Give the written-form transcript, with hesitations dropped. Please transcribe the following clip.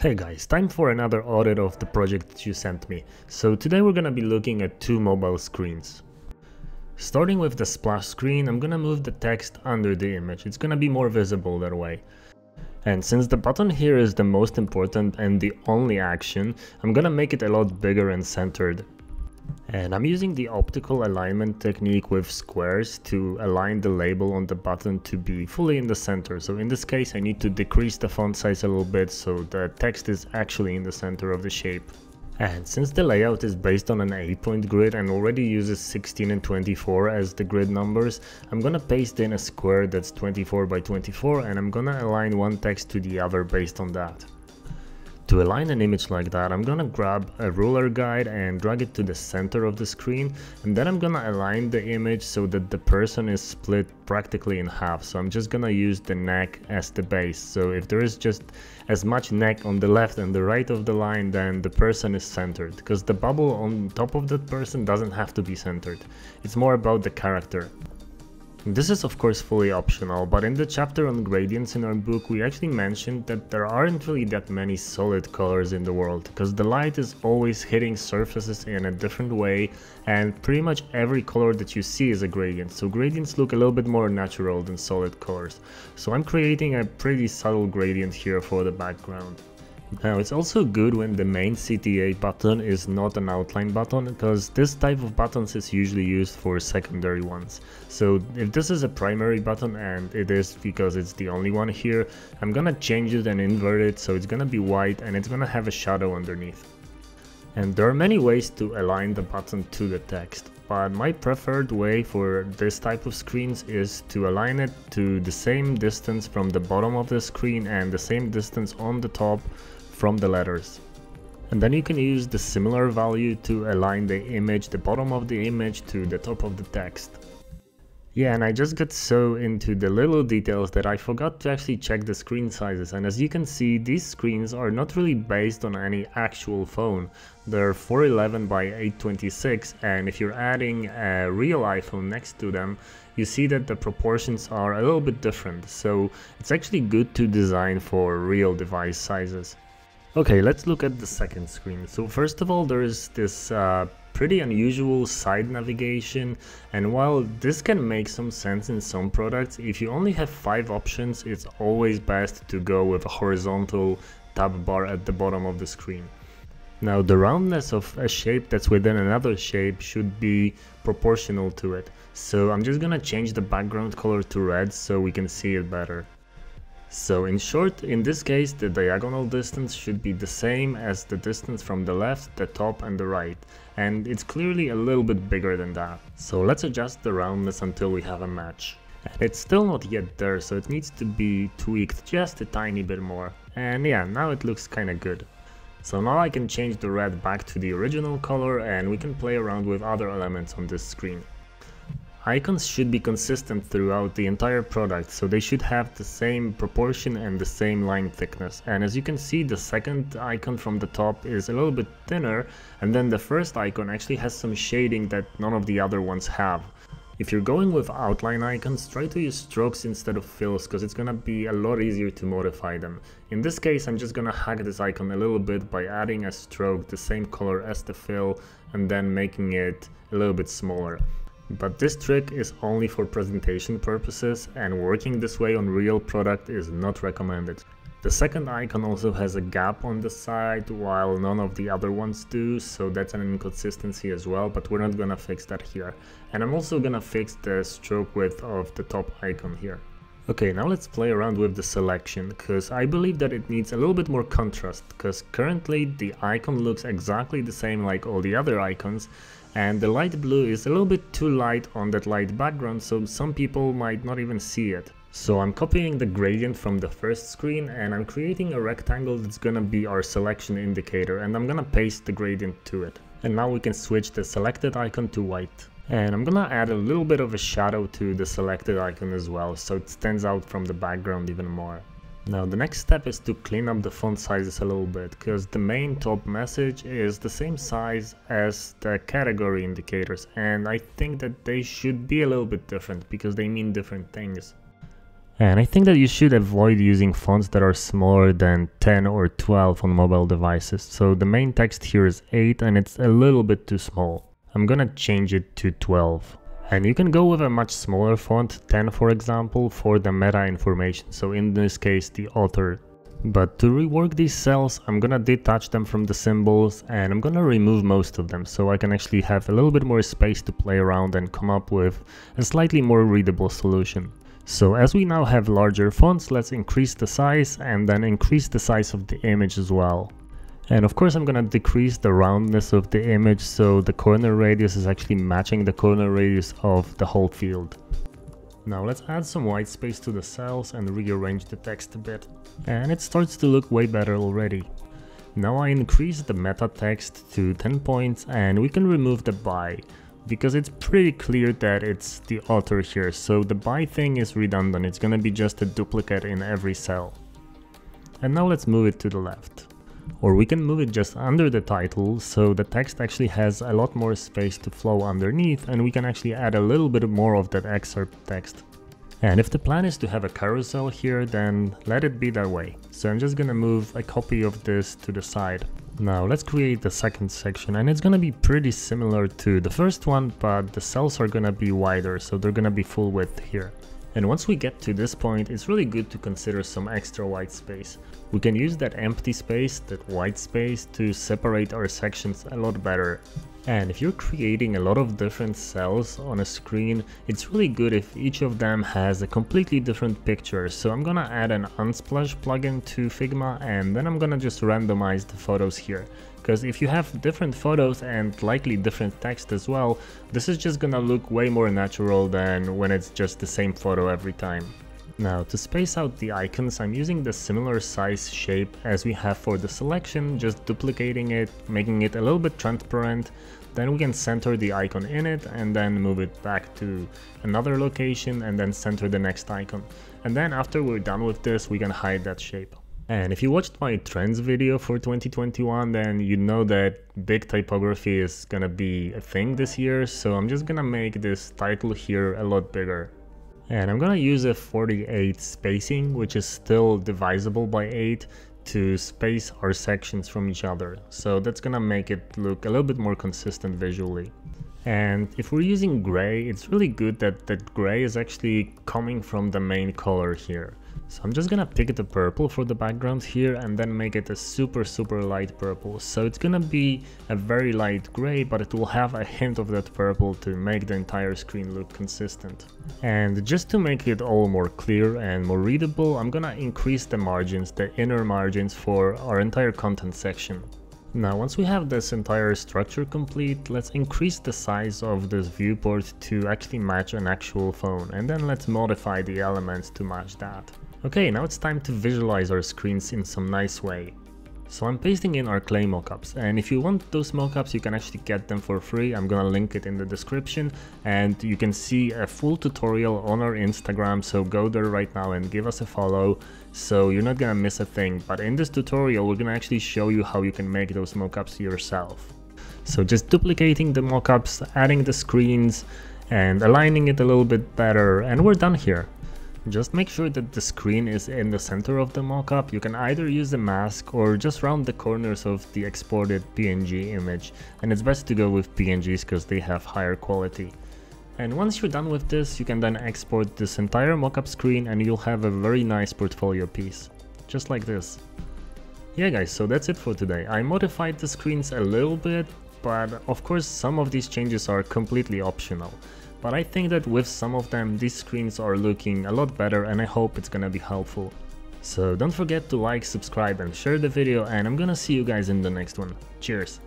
Hey guys, time for another audit of the project that you sent me. So today we're gonna be looking at two mobile screens. Starting with the splash screen, I'm gonna move the text under the image. It's gonna be more visible that way. And since the button here is the most important and the only action, I'm gonna make it a lot bigger and centered. And I'm using the optical alignment technique with squares to align the label on the button to be fully in the center. So in this case, I need to decrease the font size a little bit so the text is actually in the center of the shape. And since the layout is based on an 8-point grid and already uses 16 and 24 as the grid numbers, I'm gonna paste in a square that's 24 by 24 and I'm gonna align one text to the other based on that. To align an image like that, I'm gonna grab a ruler guide and drag it to the center of the screen, and then I'm gonna align the image so that the person is split practically in half. So I'm just gonna use the neck as the base. So if there is just as much neck on the left and the right of the line, then the person is centered, because the bubble on top of that person doesn't have to be centered. It's more about the character. This is of course fully optional, but in the chapter on gradients in our book we actually mentioned that there aren't really that many solid colors in the world, because the light is always hitting surfaces in a different way and pretty much every color that you see is a gradient, so gradients look a little bit more natural than solid colors. So I'm creating a pretty subtle gradient here for the background. Now it's also good when the main CTA button is not an outline button, because this type of buttons is usually used for secondary ones. So if this is a primary button, and it is because it's the only one here, I'm gonna change it and invert it so it's gonna be white and it's gonna have a shadow underneath. And there are many ways to align the button to the text, but my preferred way for this type of screens is to align it to the same distance from the bottom of the screen and the same distance on the top from the letters. And then you can use the similar value to align the image, the bottom of the image, to the top of the text. Yeah, and I just got so into the little details that I forgot to actually check the screen sizes, and as you can see, these screens are not really based on any actual phone. They're 411 by 826, and if you're adding a real iPhone next to them, you see that the proportions are a little bit different, so it's actually good to design for real device sizes. Okay, let's look at the second screen. So first of all, there is this pretty unusual side navigation, and while this can make some sense in some products, if you only have 5 options, it's always best to go with a horizontal tab bar at the bottom of the screen. Now the roundness of a shape that's within another shape should be proportional to it, so I'm just gonna change the background color to red so we can see it better. So in short, in this case, the diagonal distance should be the same as the distance from the left, the top and the right, and it's clearly a little bit bigger than that. So let's adjust the roundness until we have a match. And it's still not yet there, so it needs to be tweaked just a tiny bit more. And yeah, now it looks kinda good. So now I can change the red back to the original color and we can play around with other elements on this screen. Icons should be consistent throughout the entire product, so they should have the same proportion and the same line thickness. And as you can see, the second icon from the top is a little bit thinner, and then the first icon actually has some shading that none of the other ones have. If you're going with outline icons, try to use strokes instead of fills, because it's gonna be a lot easier to modify them. In this case, I'm just gonna hack this icon a little bit by adding a stroke the same color as the fill and then making it a little bit smaller. But this trick is only for presentation purposes, and working this way on real product is not recommended. The second icon also has a gap on the side, while none of the other ones do, so that's an inconsistency as well, but we're not gonna fix that here. And I'm also gonna fix the stroke width of the top icon here. Okay, now let's play around with the selection, because I believe that it needs a little bit more contrast, because currently the icon looks exactly the same like all the other icons, and the light blue is a little bit too light on that light background, so some people might not even see it. So I'm copying the gradient from the first screen and I'm creating a rectangle that's gonna be our selection indicator, and I'm gonna paste the gradient to it. And now we can switch the selected icon to white. And I'm gonna add a little bit of a shadow to the selected icon as well, so it stands out from the background even more. Now the next step is to clean up the font sizes a little bit, because the main top message is the same size as the category indicators, and I think that they should be a little bit different because they mean different things. And I think that you should avoid using fonts that are smaller than 10 or 12 on mobile devices. So the main text here is 8 and it's a little bit too small. I'm gonna change it to 12. And you can go with a much smaller font, 10 for example, for the meta information, so in this case the author. But to rework these cells, I'm gonna detach them from the symbols and I'm gonna remove most of them, so I can actually have a little bit more space to play around and come up with a slightly more readable solution. So as we now have larger fonts, let's increase the size and then increase the size of the image as well. And of course I'm gonna decrease the roundness of the image, so the corner radius is actually matching the corner radius of the whole field. Now let's add some white space to the cells and rearrange the text a bit. And it starts to look way better already. Now I increase the meta text to 10 points and we can remove the by, because it's pretty clear that it's the author here, so the by thing is redundant, it's gonna be just a duplicate in every cell. And now let's move it to the left. Or we can move it just under the title, so the text actually has a lot more space to flow underneath and we can actually add a little bit more of that excerpt text. And if the plan is to have a carousel here, then let it be that way. So I'm just gonna move a copy of this to the side. Now let's create the second section, and it's gonna be pretty similar to the first one, but the cells are gonna be wider, so they're gonna be full width here. And once we get to this point, it's really good to consider some extra white space. We can use that empty space, that white space, to separate our sections a lot better. And if you're creating a lot of different cells on a screen, it's really good if each of them has a completely different picture. So I'm gonna add an Unsplash plugin to Figma and then I'm gonna just randomize the photos here. Because if you have different photos and likely different text as well, this is just gonna look way more natural than when it's just the same photo every time. Now to space out the icons, I'm using the similar size shape as we have for the selection, just duplicating it, making it a little bit transparent. Then we can center the icon in it and then move it back to another location and then center the next icon. And then after we're done with this, we can hide that shape. And if you watched my trends video for 2021, then you know that big typography is gonna be a thing this year, so I'm just gonna make this title here a lot bigger. And I'm gonna use a 48 spacing, which is still divisible by 8, to space our sections from each other. So that's gonna make it look a little bit more consistent visually. And if we're using gray, it's really good that that gray is actually coming from the main color here. So I'm just gonna pick the purple for the background here and then make it a super light purple. So it's gonna be a very light gray, but it will have a hint of that purple to make the entire screen look consistent. And just to make it all more clear and more readable, I'm gonna increase the margins, the inner margins for our entire content section. Now once we have this entire structure complete, let's increase the size of this viewport to actually match an actual phone, and then let's modify the elements to match that. Okay, now it's time to visualize our screens in some nice way. So I'm pasting in our clay mockups, and if you want those mockups, you can actually get them for free. I'm gonna link it in the description, and you can see a full tutorial on our Instagram, so go there right now and give us a follow, so you're not gonna miss a thing. But in this tutorial, we're gonna actually show you how you can make those mockups yourself. So just duplicating the mockups, adding the screens, and aligning it a little bit better, and we're done here. Just make sure that the screen is in the center of the mockup. You can either use a mask or just round the corners of the exported PNG image, and it's best to go with PNGs because they have higher quality. And once you're done with this, you can then export this entire mockup screen and you'll have a very nice portfolio piece, just like this. Yeah guys, so that's it for today. I modified the screens a little bit, but of course some of these changes are completely optional. But I think that with some of them, these screens are looking a lot better and I hope it's gonna be helpful. So don't forget to like, subscribe and share the video, and I'm gonna see you guys in the next one. Cheers!